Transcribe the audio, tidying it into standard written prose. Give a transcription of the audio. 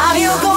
Have you got